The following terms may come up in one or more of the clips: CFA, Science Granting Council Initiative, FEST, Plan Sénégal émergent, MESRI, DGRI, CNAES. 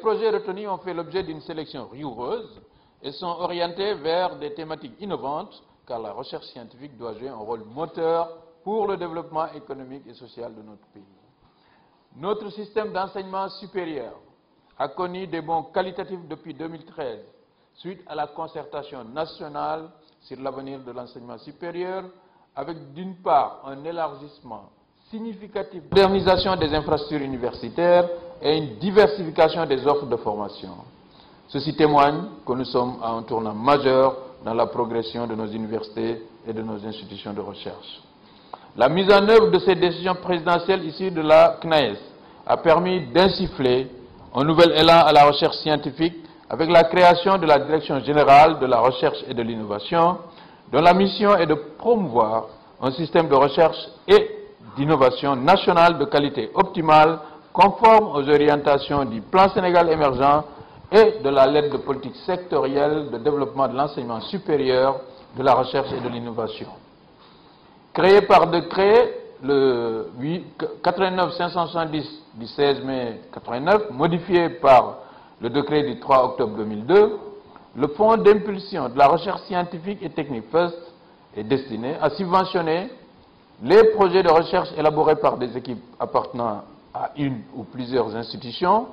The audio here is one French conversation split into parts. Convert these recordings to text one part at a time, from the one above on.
projets retenus ont fait l'objet d'une sélection rigoureuse et sont orientés vers des thématiques innovantes, car la recherche scientifique doit jouer un rôle moteur pour le développement économique et social de notre pays. Notre système d'enseignement supérieur a connu des bons qualitatifs depuis 2013, suite à la concertation nationale sur l'avenir de l'enseignement supérieur, avec d'une part un élargissement significatif de modernisation des infrastructures universitaires et une diversification des offres de formation. Ceci témoigne que nous sommes à un tournant majeur dans la progression de nos universités et de nos institutions de recherche. La mise en œuvre de ces décisions présidentielles issues de la CNAES a permis d'insuffler un nouvel élan à la recherche scientifique avec la création de la Direction générale de la recherche et de l'innovation, dont la mission est de promouvoir un système de recherche et d'innovation nationale de qualité optimale, conforme aux orientations du plan Sénégal émergent et de la lettre de politique sectorielle de développement de l'enseignement supérieur, de la recherche et de l'innovation. Créée par décret le 89-570 du 16 mai 89, modifié par le décret du 3 octobre 2002, le Fonds d'impulsion de la recherche scientifique et technique FEST est destiné à subventionner les projets de recherche élaborés par des équipes appartenant à une ou plusieurs institutions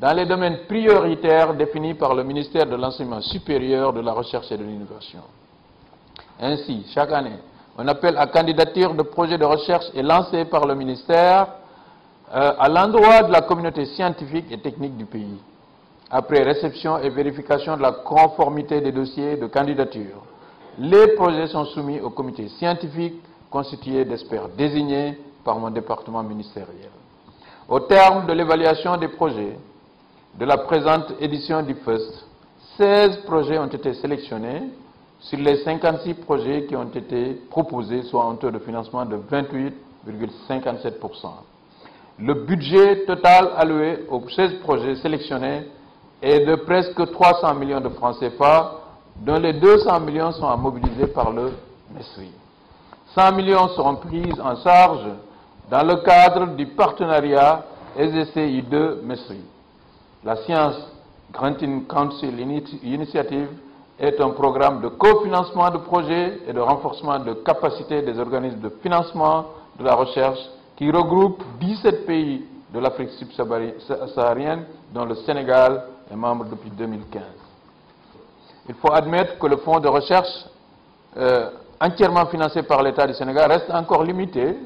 dans les domaines prioritaires définis par le ministère de l'Enseignement supérieur, de la Recherche et de l'Innovation. Ainsi, chaque année, un appel à candidature de projets de recherche est lancé par le ministère à l'endroit de la communauté scientifique et technique du pays, après réception et vérification de la conformité des dossiers de candidature. Les projets sont soumis au comité scientifique constitué d'experts désignés par mon département ministériel. Au terme de l'évaluation des projets de la présente édition du FEST, 16 projets ont été sélectionnés sur les 56 projets qui ont été proposés, soit un taux de financement de 28,57%. Le budget total alloué aux 16 projets sélectionnés est de presque 300 millions de francs CFA, dont les 200 millions sont à mobiliser par le MESRI. 100 millions seront pris en charge dans le cadre du partenariat SSCI2-MESRI. La Science Granting Council Initiative est un programme de cofinancement de projets et de renforcement de capacité des organismes de financement de la recherche qui regroupe 17 pays de l'Afrique subsaharienne, dont le Sénégal est membre depuis 2015. Il faut admettre que le fonds de recherche entièrement financé par l'État du Sénégal reste encore limité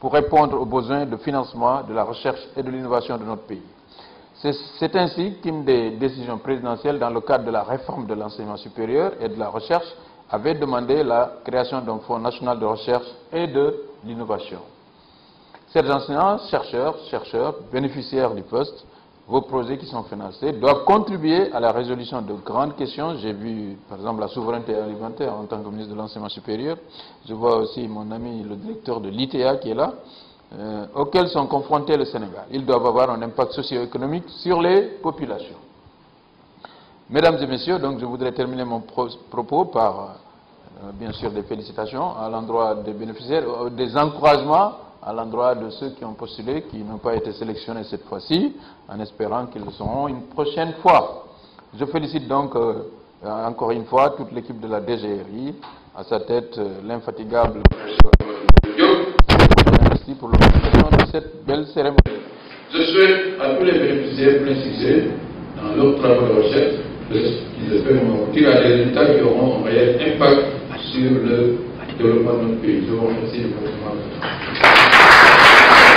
pour répondre aux besoins de financement de la recherche et de l'innovation de notre pays. C'est ainsi qu'une des décisions présidentielles dans le cadre de la réforme de l'enseignement supérieur et de la recherche avait demandé la création d'un fonds national de recherche et de l'innovation. Ces enseignants, chercheurs, bénéficiaires du poste, vos projets qui sont financés doivent contribuer à la résolution de grandes questions. J'ai vu, par exemple, la souveraineté alimentaire en tant que ministre de l'enseignement supérieur. Je vois aussi mon ami, le directeur de l'ITA qui est là, auxquels sont confrontés le Sénégal. Ils doivent avoir un impact socio-économique sur les populations. Mesdames et messieurs, donc je voudrais terminer mon propos par, bien sûr, des félicitations à l'endroit des bénéficiaires, des encouragements à l'endroit de ceux qui ont postulé, qui n'ont pas été sélectionnés cette fois-ci, en espérant qu'ils le seront une prochaine fois. Je félicite donc encore une fois toute l'équipe de la DGRI, à sa tête l'infatigable merci pour l'organisation de cette belle cérémonie. Je souhaite à tous les bénéficiaires plein succès dans leurs travaux de recherche, qu'ils espèrent tirer à des résultats qui auront un réel impact sur le développement de notre pays. Je vous remercie de votre attention.